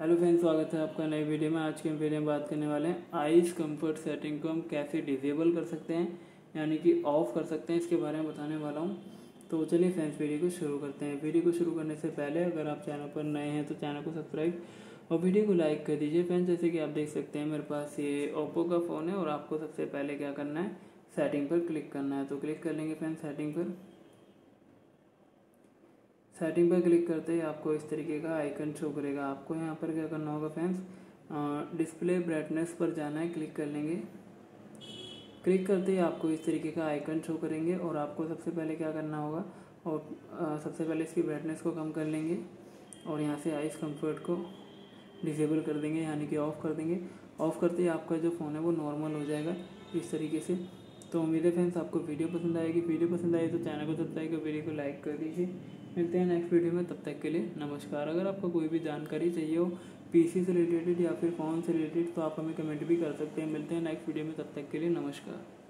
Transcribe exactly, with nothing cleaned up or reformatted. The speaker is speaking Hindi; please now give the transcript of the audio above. हेलो फ्रेंड्स, स्वागत है आपका नए वीडियो में। आज के वीडियो में बात करने वाले हैं आइस कंफर्ट सेटिंग को हम कैसे डिसेबल कर सकते हैं, यानी कि ऑफ कर सकते हैं, इसके बारे में बताने वाला हूं। तो चलिए फ्रेंड्स, वीडियो को शुरू करते हैं। वीडियो को शुरू करने से पहले अगर आप चैनल पर नए हैं तो चैनल को सब्सक्राइब और वीडियो को लाइक कर दीजिए। फ्रेंड्स, जैसे कि आप देख सकते हैं मेरे पास ये ओप्पो का फ़ोन है और आपको सबसे पहले क्या करना है, सेटिंग पर क्लिक करना है। तो क्लिक कर लेंगे फ्रेंड्स सेटिंग पर। सेटिंग पर क्लिक करते ही आपको इस तरीके का आइकन शो करेगा। आपको यहाँ पर क्या करना होगा फ्रेंड्स, डिस्प्ले ब्राइटनेस पर जाना है। क्लिक कर लेंगे। क्लिक करते ही आपको इस तरीके का आइकन शो करेंगे और आपको सबसे पहले क्या करना होगा, और आ, सबसे पहले इसकी ब्राइटनेस को कम कर लेंगे और यहाँ से आइस कंफर्ट को डिसेबल कर देंगे, यानी कि ऑफ़ कर देंगे। ऑफ़ करते ही आपका जो फ़ोन है वो नॉर्मल हो जाएगा इस तरीके से। तो मेरे फ्रेंड्स आपको वीडियो पसंद आएगी। वीडियो पसंद आई तो चैनल को सब्सक्राइब कर वीडियो को लाइक कर दीजिए। मिलते हैं नेक्स्ट वीडियो में, तब तक के लिए नमस्कार। अगर आपको कोई भी जानकारी चाहिए हो पीसी से रिलेटेड या फिर फ़ोन से रिलेटेड तो आप हमें कमेंट भी कर सकते हैं। मिलते हैं नेक्स्ट वीडियो में, तब तक के लिए नमस्कार।